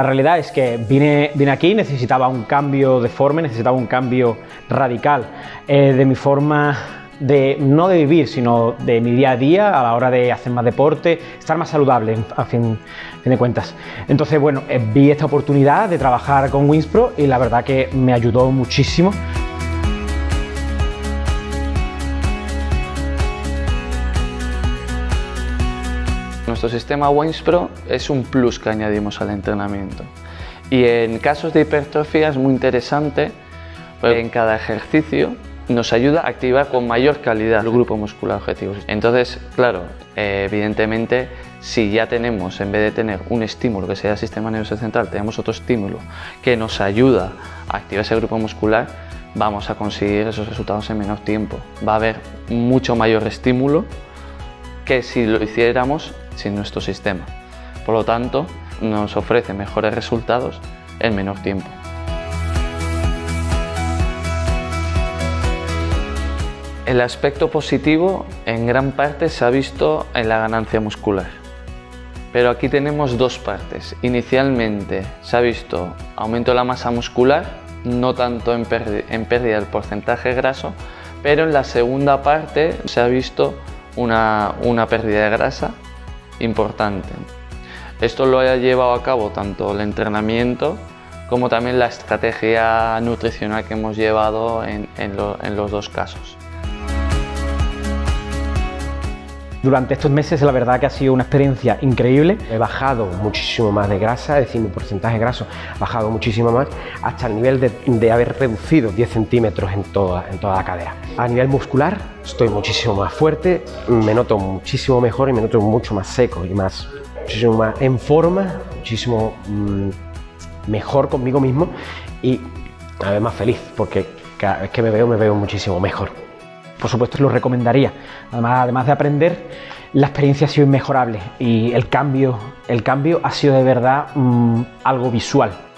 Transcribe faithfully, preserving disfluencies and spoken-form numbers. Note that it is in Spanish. La realidad es que vine, vine aquí, necesitaba un cambio de forma, necesitaba un cambio radical eh, de mi forma de, no de vivir, sino de mi día a día, a la hora de hacer más deporte, estar más saludable, a fin, a fin de cuentas. Entonces, bueno, eh, vi esta oportunidad de trabajar con Wiemspro y la verdad que me ayudó muchísimo. Nuestro sistema Wiemspro es un plus que añadimos al entrenamiento y en casos de hipertrofia es muy interesante porque en cada ejercicio nos ayuda a activar con mayor calidad el grupo muscular objetivo. Entonces, claro, evidentemente si ya tenemos, en vez de tener un estímulo que sea el sistema nervioso central, tenemos otro estímulo que nos ayuda a activar ese grupo muscular, vamos a conseguir esos resultados en menor tiempo. Va a haber mucho mayor estímulo que si lo hiciéramos sin nuestro sistema. Por lo tanto, nos ofrece mejores resultados en menor tiempo. El aspecto positivo en gran parte se ha visto en la ganancia muscular. Pero aquí tenemos dos partes. Inicialmente se ha visto aumento de la masa muscular, no tanto en pérdida del porcentaje graso, pero en la segunda parte se ha visto Una, una pérdida de grasa importante. Esto lo ha llevado a cabo tanto el entrenamiento como también la estrategia nutricional que hemos llevado en, en, lo, en los dos casos. Durante estos meses la verdad que ha sido una experiencia increíble. He bajado muchísimo más de grasa, es decir, mi porcentaje graso ha bajado muchísimo más, hasta el nivel de, de haber reducido diez centímetros en toda, en toda la cadera. A nivel muscular estoy muchísimo más fuerte, me noto muchísimo mejor y me noto mucho más seco y más, muchísimo más en forma, muchísimo mmm, mejor conmigo mismo y a ver, más feliz, porque cada vez que me veo me veo muchísimo mejor. Por supuesto, lo recomendaría. Además, además de aprender, la experiencia ha sido inmejorable y el cambio, el cambio ha sido de verdad mmm, algo visual.